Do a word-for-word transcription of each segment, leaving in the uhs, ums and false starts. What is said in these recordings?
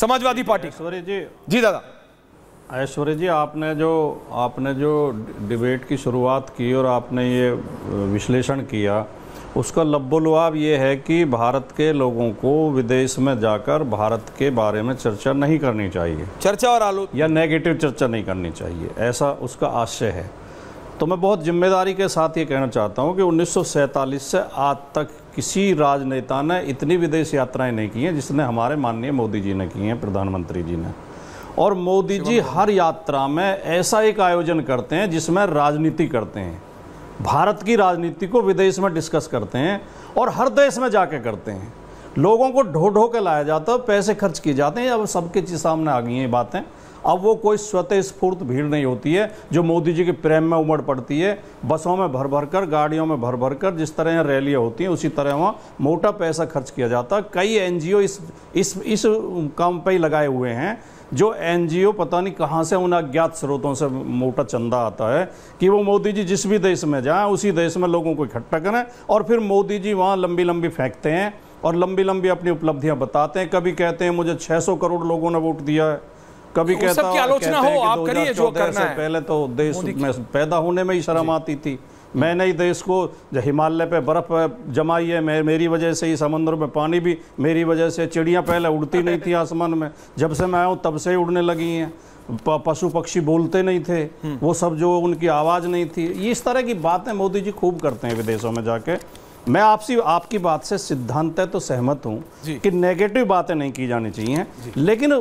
Samajwadi party. Aishwarya ji ji दादा, ऐश्वर्या जी आपने जो आपने जो डिबेट की शुरुआत की और आपने ये विश्लेषण किया, उसका लब्बोलवाब ये है कि भारत के लोगों को विदेश में जाकर भारत के बारे में चर्चा नहीं करनी चाहिए, चर्चा और आलोचना या नेगेटिव चर्चा नहीं करनी चाहिए, ऐसा उसका आशय है। तो मैं बहुत जिम्मेदारी के साथ ये कहना चाहता हूँ कि उन्नीस सौ सैंतालीस से आज तक किसी राजनेता ने इतनी विदेश यात्राएं नहीं की हैं जिसने हमारे माननीय मोदी जी ने की हैं, प्रधानमंत्री जी ने। और मोदी जी हर यात्रा में ऐसा एक आयोजन करते हैं जिसमें राजनीति करते हैं, भारत की राजनीति को विदेश में डिस्कस करते हैं और हर देश में जाके करते हैं, लोगों को ढो ढो के लाया जाता है, पैसे खर्च किए जाते हैं। अब सबके चीज सामने आ गई हैं ये बातें, अब वो कोई स्वतः स्फूर्त भीड़ नहीं होती है जो मोदी जी के प्रेम में उमड़ पड़ती है, बसों में भर भर कर, गाड़ियों में भर भर कर, जिस तरह यहाँ रैलियाँ होती हैं उसी तरह वहाँ मोटा पैसा खर्च किया जाता है। कई एनजीओ इस इस इस काम पर ही लगाए हुए हैं, जो एनजीओ पता नहीं कहाँ से उन अज्ञात स्रोतों से मोटा चंदा आता है कि वो मोदी जी जिस भी देश में जाएँ उसी देश में लोगों को इकट्ठा करें और फिर मोदी जी वहाँ लंबी लंबी फेंकते हैं और लंबी लंबी अपनी उपलब्धियाँ बताते हैं। कभी कहते हैं मुझे छः सौ करोड़ लोगों ने वोट दिया है, कभी कहता हूं आलोचना हो आप करिए जो करना है। पहले तो देश में पैदा होने में ही शर्म आती थी, मैंने ही देश को हिमालय पे बर्फ जमाई है, मैं मेरी वजह से ही समंदर में पानी भी मेरी वजह से, चिड़ियां पहले उड़ती नहीं थी आसमान में, जब से मैं आया हूँ तब से ही उड़ने लगी हैं, पशु पक्षी बोलते नहीं थे, वो सब जो उनकी आवाज़ नहीं थी। ये इस तरह की बातें मोदी जी खूब करते हैं विदेशों में जाके। मैं आपसी आपकी बात से सिद्धांत तो सहमत हूं कि नेगेटिव बातें नहीं की जानी चाहिए, लेकिन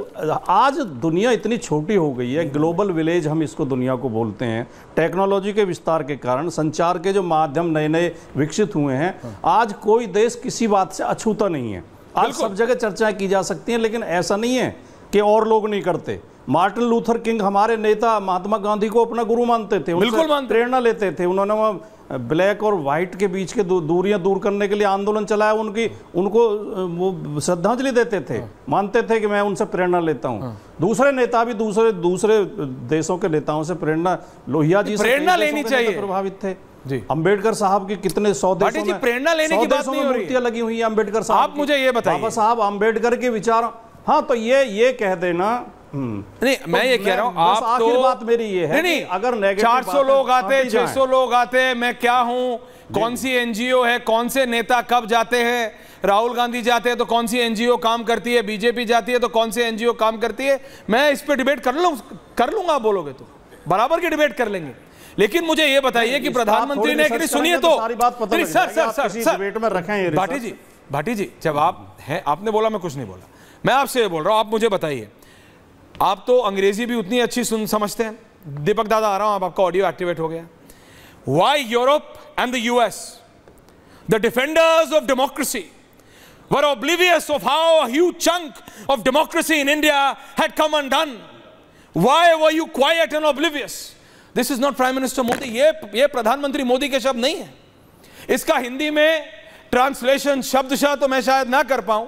आज दुनिया इतनी छोटी हो गई है, ग्लोबल विलेज हम इसको दुनिया को बोलते हैं, टेक्नोलॉजी के विस्तार के कारण, संचार के जो माध्यम नए नए विकसित हुए हैं, आज कोई देश किसी बात से अछूता नहीं है। आज सब जगह चर्चाएं की जा सकती हैं, लेकिन ऐसा नहीं है कि और लोग नहीं करते। मार्टिन लूथर किंग हमारे नेता महात्मा गांधी को अपना गुरु मानते थे, बिल्कुल प्रेरणा लेते थे, उन्होंने ब्लैक और वाइट के बीच के दूरियां दूर करने के लिए आंदोलन चलाया, उनकी उनको वो श्रद्धांजलि देते थे, मानते थे कि मैं उनसे प्रेरणा लेता हूं। दूसरे नेता भी दूसरे दूसरे देशों के नेताओं से प्रेरणा, लोहिया जी से प्रेरणा लेनी चाहिए, प्रभावित थे। अम्बेडकर साहब के कितने सौ देशों में प्रेरणा लेने की बात नहीं हो रही, मूर्तियां लगी हुई है अम्बेडकर साहब। आप मुझे ये बताइए बाबा साहब अम्बेडकर के विचार, हाँ तो ये ये कह देना नहीं, मैं ये कह रहा हूँ आप आखिर तो, बात मेरी ये है नहीं, अगर नेगेटिव चार सौ लोग आते, छह सौ लोग आते, मैं क्या हूँ, कौन सी एनजीओ है, कौन से नेता कब जाते हैं, राहुल गांधी जाते हैं तो कौन सी एनजीओ काम करती है, बीजेपी जाती है तो कौन सी एनजीओ काम करती है, मैं इस पे डिबेट कर लूँ कर लूंगा आप बोलोगे तो बराबर की डिबेट कर लेंगे, लेकिन मुझे ये बताइए कि प्रधानमंत्री ने, सुनिए तो भाटी जी भाटी जी जब आप हैं, आपने बोला मैं कुछ नहीं बोला, मैं आपसे ये बोल रहा हूँ, आप मुझे बताइए, आप तो अंग्रेजी भी उतनी अच्छी सुन समझते हैं, दीपक दादा आ रहा हूं, अब आपका ऑडियो एक्टिवेट हो गया। Why Europe and the US the defenders of democracy were oblivious of how a huge chunk of democracy in India had come undone, why were you quiet and oblivious. This is not prime minister Modi, ये ये प्रधानमंत्री मोदी के शब्द नहीं है, इसका हिंदी में translation शब्दशः तो मैं शायद ना कर पाऊं,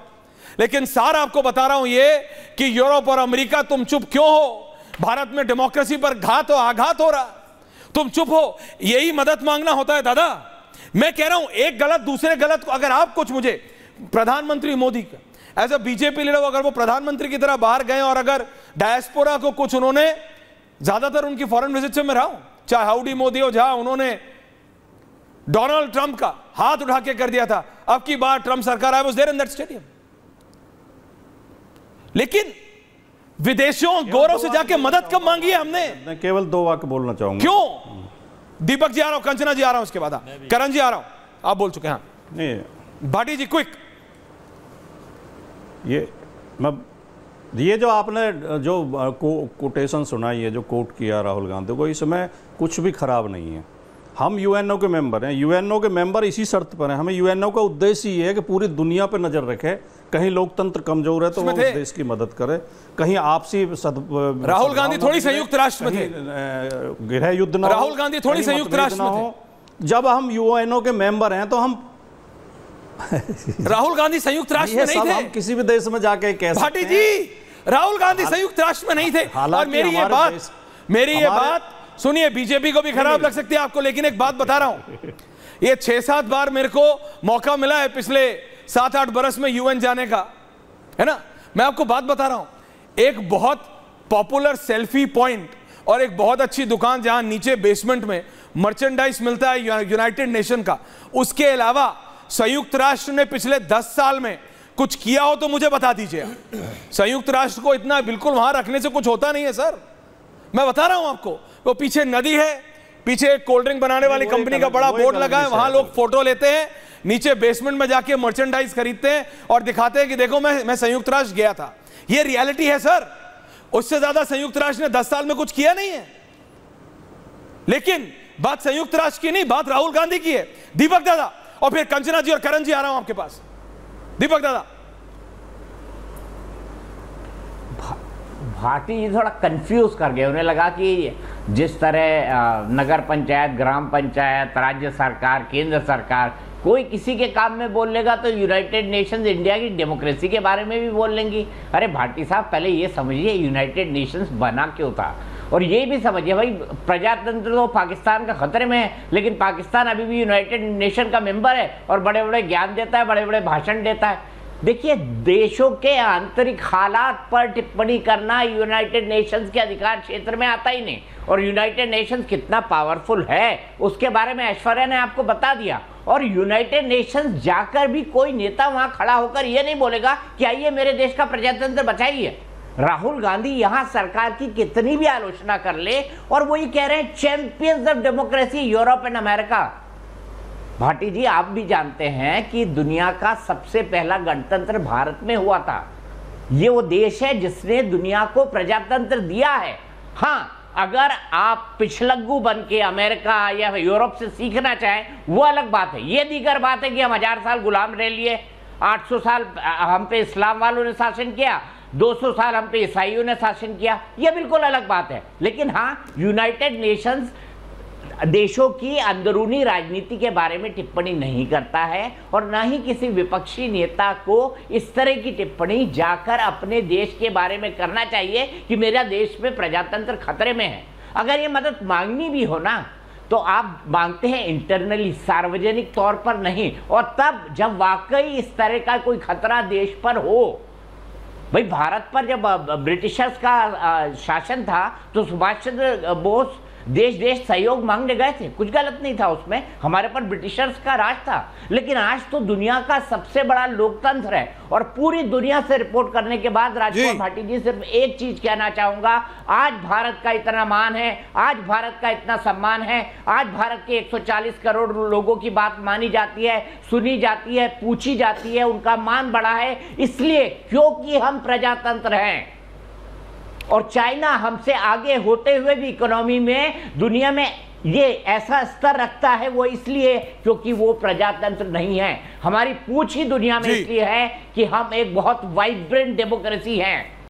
लेकिन सार आपको बता रहा हूं ये कि यूरोप और अमेरिका तुम चुप क्यों हो, भारत में डेमोक्रेसी पर घात और आघात हो रहा, तुम चुप हो, यही मदद मांगना होता है दादा। मैं कह रहा हूं एक गलत दूसरे गलत, अगर आप कुछ मुझे प्रधानमंत्री मोदी का एज अ बीजेपी लीडर, अगर वो प्रधानमंत्री की तरह बाहर गए और अगर डायस्पोरा को कुछ उन्होंने, ज्यादातर उनकी फॉरेन विजिट से मैं रहा हूं, चाहे हाउडी मोदी हो, जहां उन्होंने डोनाल्ड ट्रंप का हाथ उठा के कर दिया था, अब की बार ट्रंप सरकार I was there in that stadium, लेकिन विदेशों गौरव से जाके मदद कब मांगी है हमने। मैं केवल दो वाक्य बोलना चाहूंगा, क्यों दीपक जी आ रहा हूं, कंचना जी आ रहा हूं, उसके बाद करण जी आ रहा हूं, आप बोल चुके हैं। नहीं भाटी जी क्विक, ये मैं ये जो आपने जो को, कोटेशन सुनाई है, जो कोट किया राहुल गांधी को, इसमें कुछ भी खराब नहीं है। हम यूएनओ के मेंबर हैं, यूएनओ के मेंबर इसी शर्त पर हैं, हमें यूएनओ का उद्देश्य ये है कि पूरी दुनिया पर नजर रखे, कहीं लोकतंत्र कमजोर है तो वो उस देश की मदद करे, कहीं आपसी राहुल गांधी थोड़ी संयुक्त राष्ट्र में थे, गृह युद्ध ना, राहुल गांधी थोड़ी संयुक्त राष्ट्र में थे, जब हम यूएनओ के मेंबर हैं तो हम राहुल गांधी संयुक्त राष्ट्र में नहीं थे, किसी भी देश में जाके कैसे। भाटी जी राहुल गांधी संयुक्त राष्ट्र में नहीं थे, और मेरी ये बात मेरी ये बात सुनिए, बीजेपी को भी खराब लग सकती है आपको, लेकिन एक बात बता रहा हूं, ये छह सात बार मेरे को मौका मिला है पिछले सात आठ बरस में यूएन जाने का, है ना, मैं आपको बात बता रहा हूं, एक बहुत पॉपुलर सेल्फी पॉइंट और एक बहुत अच्छी दुकान जहां नीचे बेसमेंट में मर्चेंडाइज मिलता है यूनाइटेड नेशन का। उसके अलावा संयुक्त राष्ट्र ने पिछले दस साल में कुछ किया हो तो मुझे बता दीजिए। संयुक्त राष्ट्र को इतना बिल्कुल वहां रखने से कुछ होता नहीं है सर, मैं बता रहा हूं आपको। वो पीछे नदी है, पीछे कोल्ड ड्रिंक बनाने वाली कंपनी का बड़ा बोर्ड लगा है, वहां लोग फोटो लेते हैं, नीचे बेसमेंट में जाके मर्चेंडाइज खरीदते हैं और दिखाते हैं कि देखो मैं मैं संयुक्त राष्ट्र गया था। ये रियलिटी है सर। उससे ज्यादा संयुक्त राष्ट्र ने दस साल में कुछ किया नहीं है। लेकिन बात संयुक्त राष्ट्र की नहीं, बात राहुल गांधी की है। दीपक दादा और फिर कंचना जी और करण जी, आ रहा हूं आपके पास। दीपक दादा, भारती जी थोड़ा कंफ्यूज कर गए। उन्हें लगा कि जिस तरह नगर पंचायत, ग्राम पंचायत, राज्य सरकार, केंद्र सरकार, कोई किसी के काम में बोल लेगा तो यूनाइटेड नेशंस इंडिया की डेमोक्रेसी के बारे में भी बोल लेंगी। अरे भारती साहब, पहले ये समझिए यूनाइटेड नेशंस बना क्यों था, और ये भी समझिए भाई प्रजातंत्र तो पाकिस्तान का खतरे में है, लेकिन पाकिस्तान अभी भी यूनाइटेड नेशन का मेंबर है और बड़े बड़े ज्ञान देता है, बड़े बड़े भाषण देता है। देखिए, देशों के आंतरिक हालात पर टिप्पणी करना यूनाइटेड नेशंस के अधिकार क्षेत्र में आता ही नहीं, और यूनाइटेड नेशंस कितना पावरफुल है उसके बारे में ऐश्वर्या ने आपको बता दिया। और यूनाइटेड नेशंस जाकर भी कोई नेता वहां खड़ा होकर ये नहीं बोलेगा कि आइए मेरे देश का प्रजातंत्र बचाइए। राहुल गांधी यहाँ सरकार की कितनी भी आलोचना कर ले और वो ये कह रहे हैं champions of democracy Europe and America. Bhati ji, आप भी जानते हैं कि दुनिया का सबसे पहला गणतंत्र भारत में हुआ था। ये वो देश है जिसने दुनिया को प्रजातंत्र दिया है। हाँ, अगर आप पिछलग्गू बन के अमेरिका या यूरोप से सीखना चाहें वो अलग बात है। ये दीगर बात है कि हम हजार साल गुलाम रह लिए, आठ सौ साल हम पे इस्लाम वालों ने शासन किया, दो सौ साल हम पे ईसाइयों ने शासन किया, यह बिल्कुल अलग बात है। लेकिन हाँ, यूनाइटेड नेशंस देशों की अंदरूनी राजनीति के बारे में टिप्पणी नहीं करता है और ना ही किसी विपक्षी नेता को इस तरह की टिप्पणी जाकर अपने देश के बारे में करना चाहिए कि मेरा देश में प्रजातंत्र खतरे में है। अगर ये मदद मांगनी भी हो ना तो आप मांगते हैं इंटरनली, सार्वजनिक तौर पर नहीं, और तब जब वाकई इस तरह का कोई खतरा देश पर हो। भाई, भारत पर जब ब्रिटिशर्स का शासन था तो सुभाष चंद्र बोस देश देश सहयोग मांगने गए थे, कुछ गलत नहीं था उसमें, हमारे पर ब्रिटिशर्स का राज था। लेकिन आज तो दुनिया का सबसे बड़ा लोकतंत्र है और पूरी दुनिया से रिपोर्ट करने के बाद राजकुमार भाटी जी सिर्फ एक चीज कहना चाहूंगा, आज भारत का इतना मान है, आज भारत का इतना सम्मान है, आज भारत के एक सौ चालीस करोड़ लोगों की बात मानी जाती है, सुनी जाती है, पूछी जाती है, उनका मान बढ़ा है, इसलिए क्योंकि हम प्रजातंत्र हैं। और चाइना हमसे आगे होते हुए भी इकोनॉमी में दुनिया में ये ऐसा स्तर रखता है वो इसलिए क्योंकि वो प्रजातंत्र नहीं है। हमारी पूछ ही दुनिया में इसलिए है कि हम एक बहुत वाइब्रेंट डेमोक्रेसी हैं।